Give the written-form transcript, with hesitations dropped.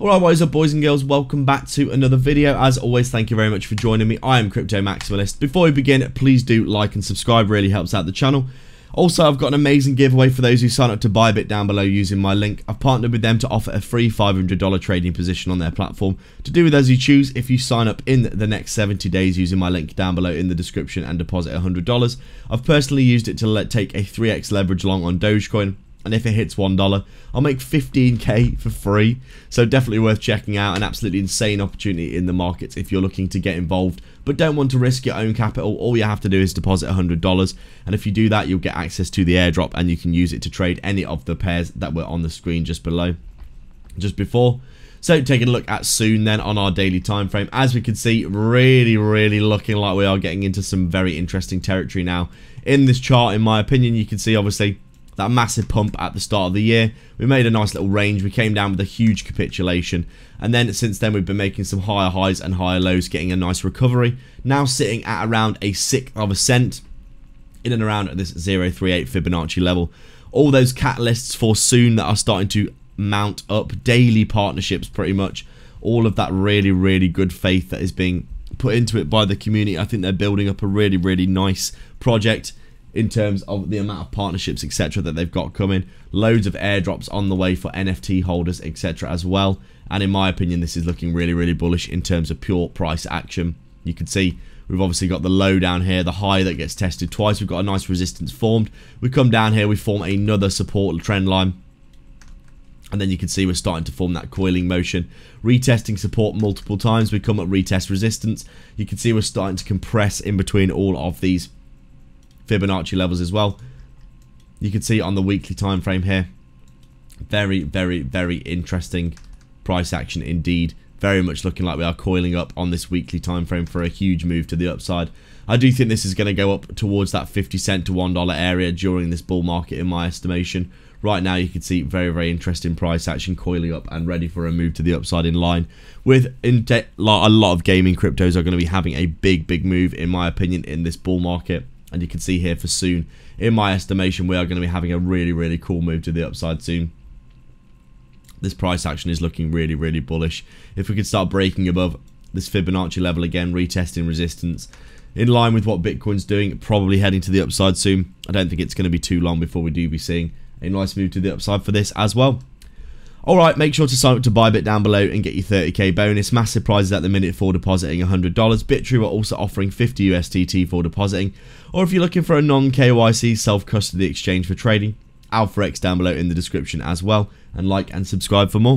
Alright, what is up, boys and girls? Welcome back to another video. As always, thank you very much for joining me. I am Crypto Maximalist. Before we begin, please do like and subscribe, really helps out the channel. Also, I've got an amazing giveaway for those who sign up to Bybit down below using my link. I've partnered with them to offer a free $500 trading position on their platform to do with as you choose if you sign up in the next 70 days using my link down below in the description and deposit $100. I've personally used it to take a 3x leverage long on Dogecoin. And if it hits $1, I'll make 15k for free. So definitely worth checking out. An absolutely insane opportunity in the markets if you're looking to get involved but don't want to risk your own capital. All you have to do is deposit $100, and if you do that, you'll get access to the airdrop and you can use it to trade any of the pairs that were on the screen just below, just before. So taking a look at soon then on our daily time frame, as we can see, really looking like we are getting into some very interesting territory now in this chart. In my opinion, you can see obviously that massive pump at the start of the year. We made a nice little range. We came down with a huge capitulation. And then since then, we've been making some higher highs and higher lows, getting a nice recovery. Now sitting at around a sixth of a cent in and around this 0.38 Fibonacci level. All those catalysts for soon that are starting to mount up, daily partnerships pretty much. All of that really good faith that is being put into it by the community. I think they're building up a really nice project in terms of the amount of partnerships, etc. that they've got coming. Loads of airdrops on the way for NFT holders, etc. as well. And in my opinion, this is looking really bullish in terms of pure price action. You can see we've obviously got the low down here, the high that gets tested twice. We've got a nice resistance formed. We come down here, we form another support trend line. And then you can see we're starting to form that coiling motion. Retesting support multiple times. We come up, retest resistance. You can see we're starting to compress in between all of these Fibonacci levels as well. You can see on the weekly time frame here, very interesting price action indeed. Very much looking like we are coiling up on this weekly time frame for a huge move to the upside. I do think this is going to go up towards that 50 cent to $1 area during this bull market in my estimation. Right now you can see very interesting price action coiling up and ready for a move to the upside in line with a lot of gaming cryptos are going to be having a big move in my opinion in this bull market. And you can see here for soon, in my estimation, we are going to be having a really cool move to the upside soon. This price action is looking really bullish. If we could start breaking above this Fibonacci level again, retesting resistance, in line with what Bitcoin's doing, probably heading to the upside soon. I don't think it's going to be too long before we do be seeing a nice move to the upside for this as well. Alright, make sure to sign up to Bybit down below and get your 30k bonus. Massive prizes at the minute for depositing $100. Bitrue are also offering 50 USDT for depositing. Or if you're looking for a non-KYC self-custody exchange for trading, AlphaX down below in the description as well. And like and subscribe for more.